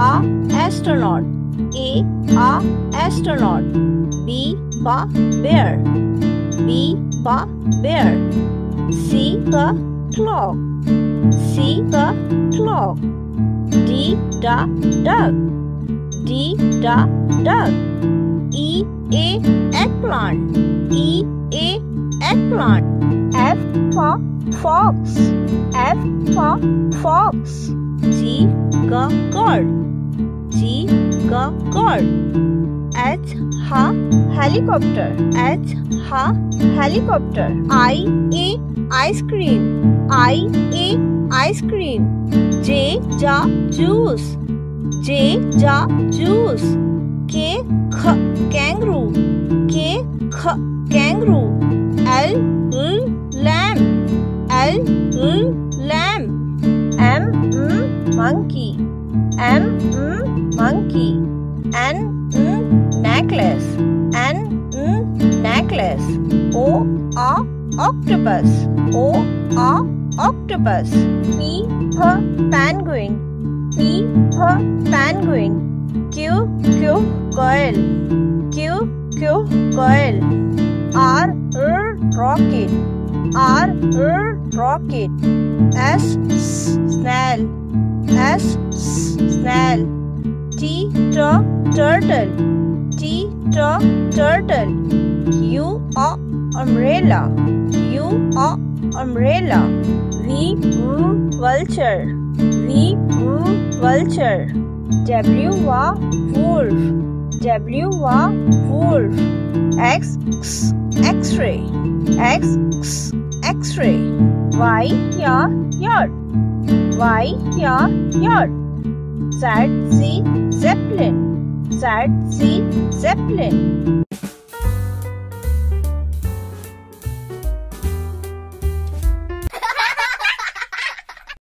a astronaut, a astronaut, b for bear, c for clock, d da duck, e eggplant, eggplant, f for fox, g ka cord, h ha helicopter, i ice cream, i ice cream, j ja juice, k kh kangaroo, l lamb, m monkey, monkey, necklace, necklace, o octopus, o octopus, p penguin, q coil, r rocket, rocket, s snail, t turtle, u umbrella, umbrella, v vulture, w wolf, x-ray, x-ray, y yard, z zeppelin,